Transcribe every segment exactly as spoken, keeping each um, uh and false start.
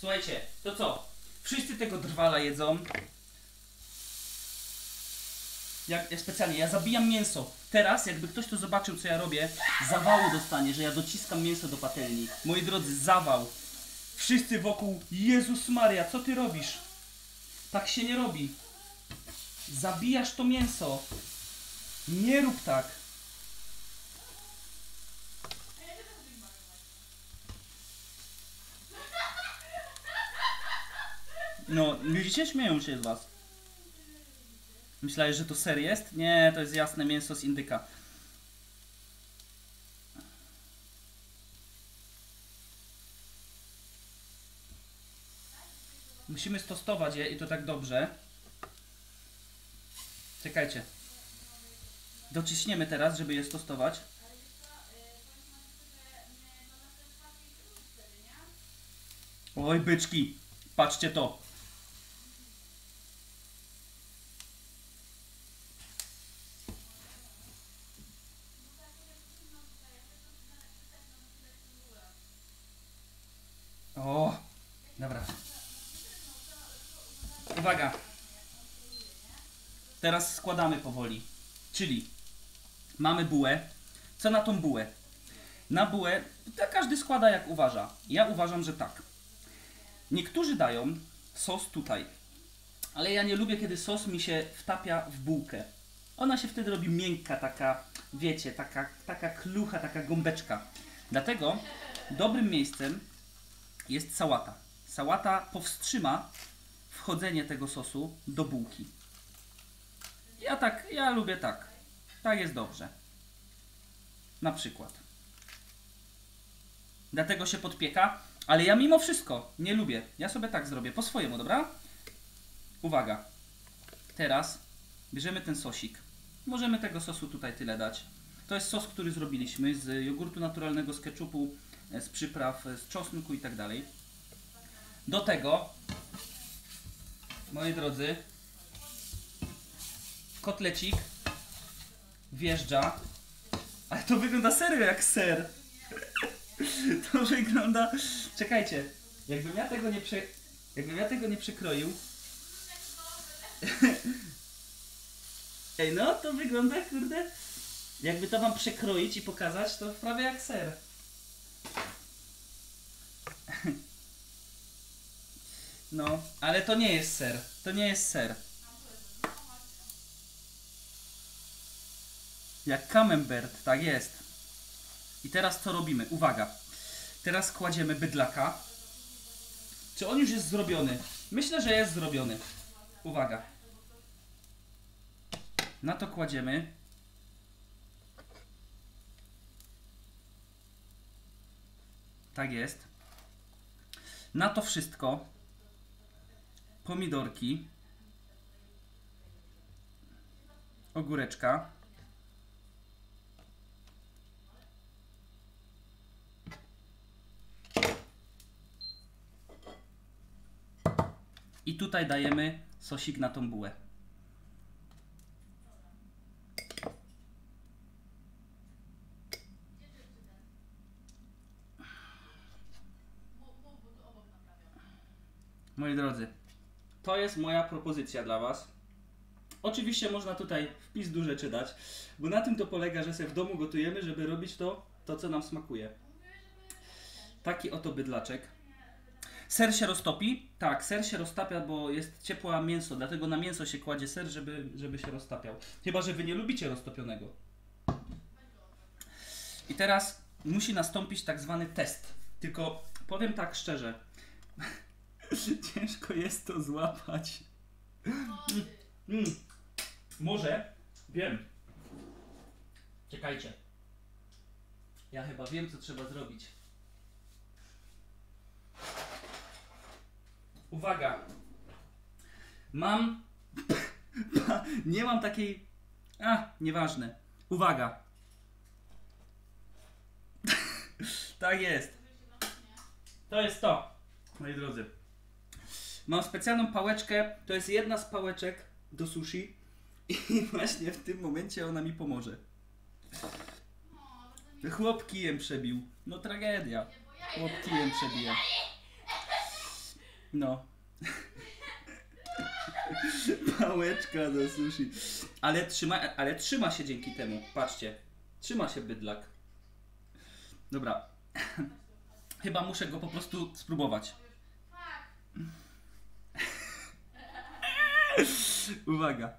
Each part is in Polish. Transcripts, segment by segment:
Słuchajcie, to co? Wszyscy tego drwala jedzą. Ja, ja specjalnie, ja zabijam mięso. Teraz, jakby ktoś to zobaczył, co ja robię, zawału dostanie, że ja dociskam mięso do patelni. Moi drodzy, zawał. Wszyscy wokół, Jezus Maria, co ty robisz? Tak się nie robi. Zabijasz to mięso. Nie rób tak. No, widzicie? Śmieją się z was. Myślałeś, że to ser jest? Nie, to jest jasne mięso z indyka. Musimy stosować je i to tak dobrze. Czekajcie. Dociśniemy teraz, żeby je stosować. Oj, byczki. Patrzcie to. O, dobra. Uwaga. Teraz składamy powoli. Czyli mamy bułę. Co na tą bułę? Na bułę każdy składa jak uważa. Ja uważam, że tak. Niektórzy dają sos tutaj, ale ja nie lubię, kiedy sos mi się wtapia w bułkę. Ona się wtedy robi miękka, taka, wiecie, taka, taka klucha, taka gąbeczka. Dlatego dobrym miejscem jest sałata. Sałata powstrzyma wchodzenie tego sosu do bułki. Ja tak, ja lubię tak. Tak jest dobrze. Na przykład. Dlatego się podpieka. Ale ja mimo wszystko nie lubię. Ja sobie tak zrobię. Po swojemu, dobra? Uwaga. Teraz bierzemy ten sosik. Możemy tego sosu tutaj tyle dać. To jest sos, który zrobiliśmy z jogurtu naturalnego, z keczupu, z przypraw, z czosnku i tak dalej. Do tego, moi drodzy, kotlecik wjeżdża. Ale to wygląda serio jak ser. To wygląda... Czekajcie, jakbym ja tego nie, prze... jakbym ja tego nie przekroił... Ej, no to wygląda, kurde... Jakby to wam przekroić i pokazać, to prawie jak ser. No, ale to nie jest ser. To nie jest ser. Jak camembert, tak jest. I teraz co robimy? Uwaga. Teraz kładziemy bydlaka. Czy on już jest zrobiony? Myślę, że jest zrobiony. Uwaga. Na to kładziemy. Tak jest. Na to wszystko pomidorki. Ogóreczka. I tutaj dajemy sosik na tą bułę. Moi drodzy, to jest moja propozycja dla was. Oczywiście można tutaj wpis duże rzeczy dać, bo na tym to polega, że sobie w domu gotujemy, żeby robić to, to co nam smakuje. Taki oto bydlaczek. Ser się roztopi? Tak, ser się roztapia, bo jest ciepłe mięso, dlatego na mięso się kładzie ser, żeby, żeby się roztapiał. Chyba że wy nie lubicie roztopionego. I teraz musi nastąpić tak zwany test. Tylko powiem tak szczerze, ciężko jest to złapać. Mm. Może, wiem. Czekajcie. Ja chyba wiem, co trzeba zrobić. Uwaga, mam, nie mam takiej, a, nieważne, uwaga, tak jest, to jest to, moi drodzy, mam specjalną pałeczkę, to jest jedna z pałeczek do sushi i właśnie w tym momencie ona mi pomoże. Chłop kijem przebił, no tragedia, chłop kijem przebija. No. Pałeczka do sushi. Ale trzyma, ale trzyma się dzięki temu. Patrzcie. Trzyma się bydlak. Dobra. Chyba muszę go po prostu spróbować. Uwaga.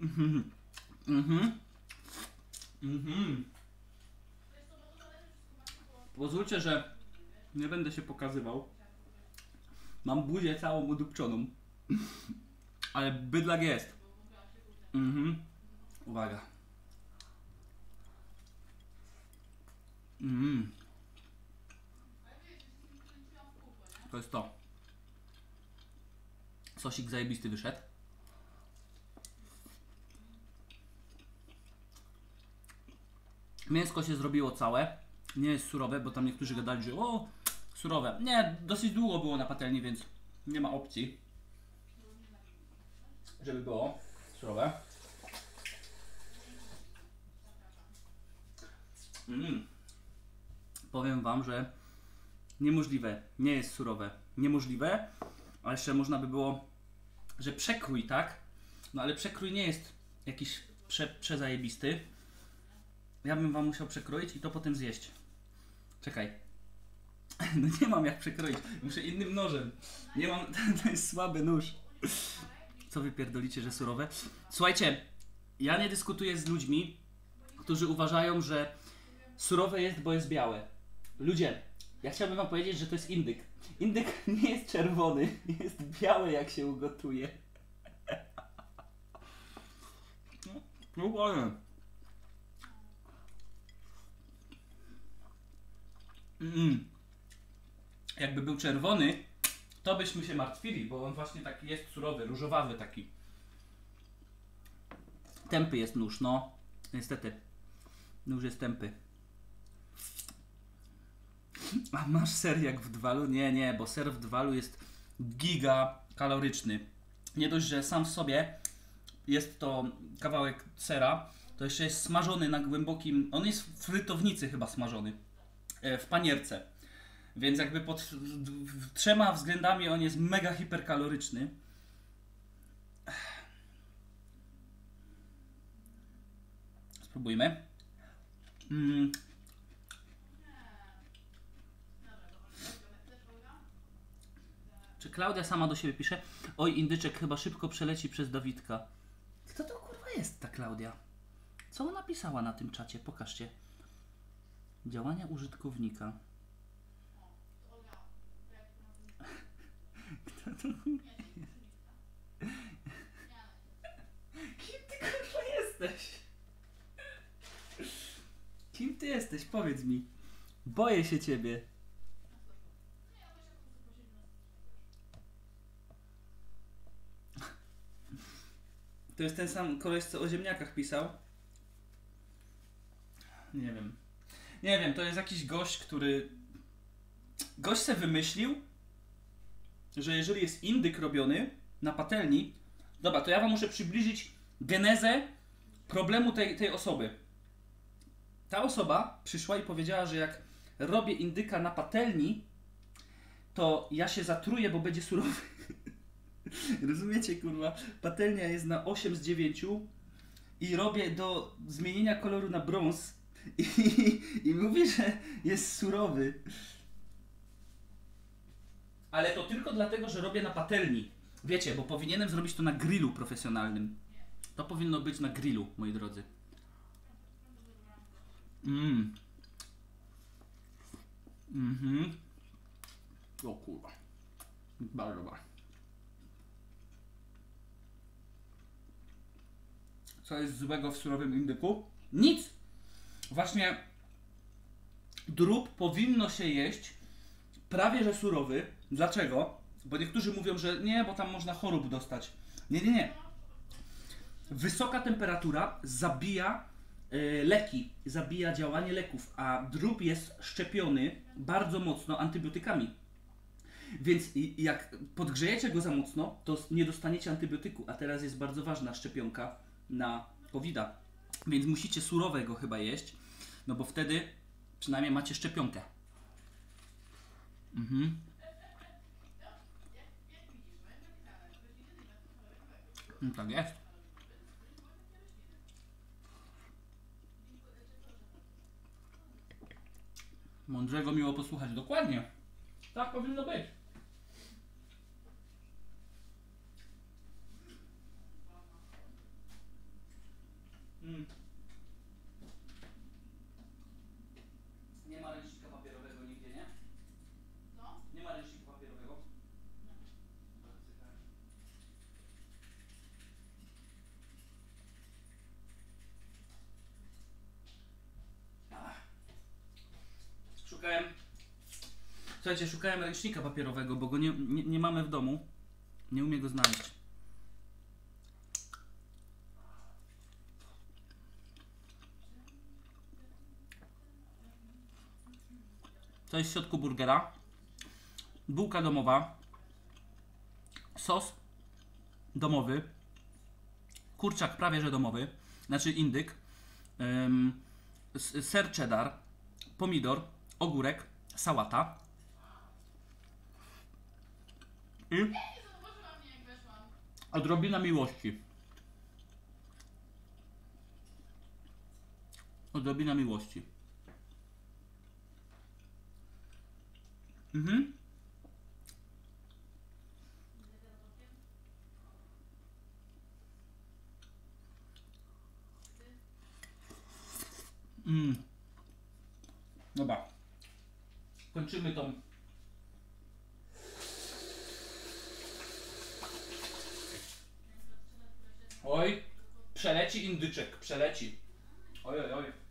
Mhm. Mhm. Mhm. Pozwólcie, że nie będę się pokazywał. Mam buzię całą udupczoną. Ale bydlak jest. Mhm. Uwaga. Mhm. To jest to. Sosik zajebisty wyszedł. Mięsko się zrobiło całe. Nie jest surowe, bo tam niektórzy gadali, że o, surowe. Nie, dosyć długo było na patelni, więc nie ma opcji, żeby było surowe. Mm. Powiem wam, że niemożliwe, nie jest surowe. Niemożliwe, ale jeszcze można by było, że przekrój, tak? No ale przekrój nie jest jakiś prze, przezajebisty. Ja bym wam musiał przekroić i to potem zjeść. Czekaj. No nie mam jak przekroić. Muszę innym nożem. Nie mam... To jest słaby nóż. Co wy pierdolicie, że surowe? Słuchajcie, ja nie dyskutuję z ludźmi, którzy uważają, że surowe jest, bo jest białe. Ludzie, ja chciałbym wam powiedzieć, że to jest indyk. Indyk nie jest czerwony. Jest biały, jak się ugotuje. No ładnie. Mm. Jakby był czerwony, to byśmy się martwili, bo on właśnie taki jest surowy, różowawy taki. Tępy jest nóż, no. Niestety. Nóż jest tępy. A masz ser jak w Dwalu? Nie, nie, bo ser w Dwalu jest giga kaloryczny. Nie dość, że sam w sobie jest to kawałek sera, to jeszcze jest smażony na głębokim... On jest w frytownicy chyba smażony. W panierce. Więc jakby pod trzema względami on jest mega hiperkaloryczny. Spróbujmy. Mm. Czy Klaudia sama do siebie pisze? Oj, indyczek chyba szybko przeleci przez Dawidka. Kto to kurwa jest ta Klaudia? Co ona pisała na tym czacie? Pokażcie. Działania użytkownika. Kto to Kim ty kurwa jesteś? Kim ty jesteś? Powiedz mi. Boję się ciebie. To jest ten sam koleś, co o ziemniakach pisał? Nie wiem. Nie wiem, to jest jakiś gość, który... Gość se wymyślił, że jeżeli jest indyk robiony na patelni... Dobra, to ja wam muszę przybliżyć genezę problemu tej, tej osoby. Ta osoba przyszła i powiedziała, że jak robię indyka na patelni, to ja się zatruję, bo będzie surowy. Rozumiecie, kurwa? Patelnia jest na osiem z dziewięciu i robię do zmienienia koloru na brąz. I, I mówi, że jest surowy. Ale to tylko dlatego, że robię na patelni. Wiecie, bo powinienem zrobić to na grillu profesjonalnym. To powinno być na grillu, moi drodzy. Mmm. Mhm. O kurwa. Bardzo dobra. Co jest złego w surowym indyku? Nic! Właśnie drób powinno się jeść prawie że surowy. Dlaczego? Bo niektórzy mówią, że nie, bo tam można chorób dostać. Nie, nie, nie. Wysoka temperatura zabija y, leki, zabija działanie leków, a drób jest szczepiony bardzo mocno antybiotykami. Więc jak podgrzejecie go za mocno, to nie dostaniecie antybiotyku. A teraz jest bardzo ważna szczepionka na kowida. Więc musicie surowego chyba jeść, no bo wtedy Przynajmniej macie szczepionkę. Mhm. No tak jest. Mądrzego miło posłuchać. Dokładnie. Tak powinno być. Mm. Nie ma ręcznika papierowego nigdzie, nie? No. Nie ma ręcznika papierowego. Szukałem, słuchajcie, szukałem ręcznika papierowego, bo go nie, nie, nie mamy w domu. Nie umiem go znaleźć. To jest w środku burgera. Bułka domowa. Sos domowy. Kurczak prawie że domowy. Znaczy indyk. Ym, ser cheddar. Pomidor. Ogórek, sałata i odrobina miłości. Odrobina miłości. Mhm. Mm. Dobra. Kończymy tą Oj, przeleci indyczek, przeleci. Oj, oj, oj.